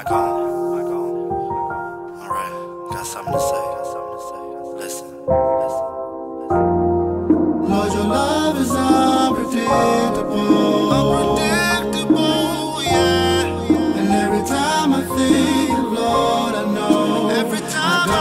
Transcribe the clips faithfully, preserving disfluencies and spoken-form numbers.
I gone? I gone? Alright, got something to say. Listen, listen, listen. Lord, your love is unpredictable. Unpredictable, yeah. And every time I think, Lord, I know. Every time I think.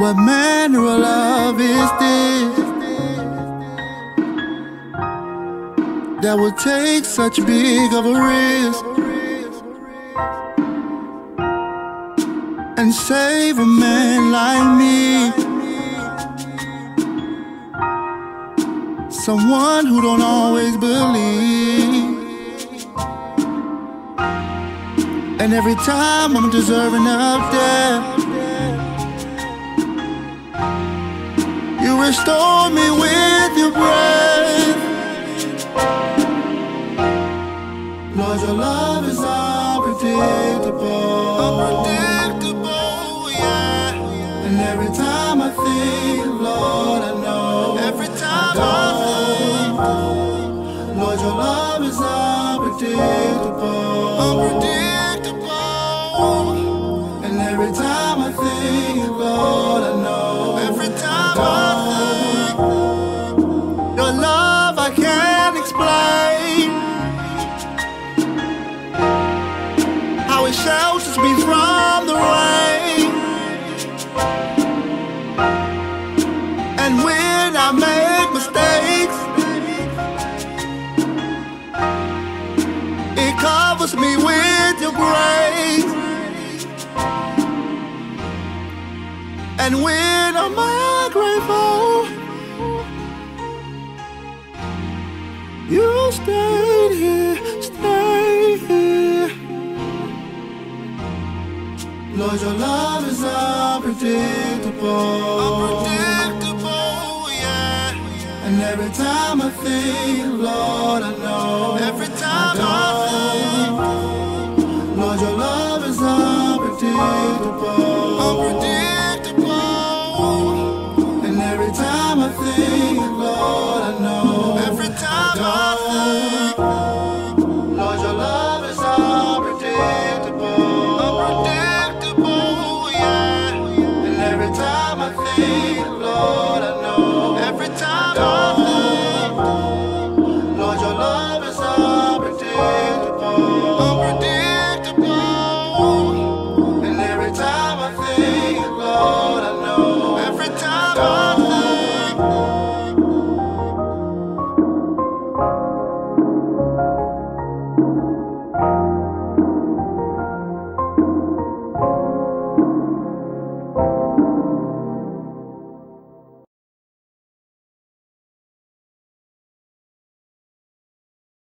What manner of love is this that would take such big of a risk and save a man like me? Someone who don't always believe, and every time I'm deserving of death, you restore me with your breath. Lord, your love is unpredictable. Unpredictable, yeah. And every time I think, Lord, I know. Every time I think, Lord, your love is unpredictable. Unpredictable. And every time I think, Lord, I know. Every time I think. It shelters me from the rain, and when I make mistakes, it covers me with your grace. And when I'm ungrateful, you stay here, stay here. Lord, your love is unpredictable. Unpredictable, yeah. And every time I think, Lord,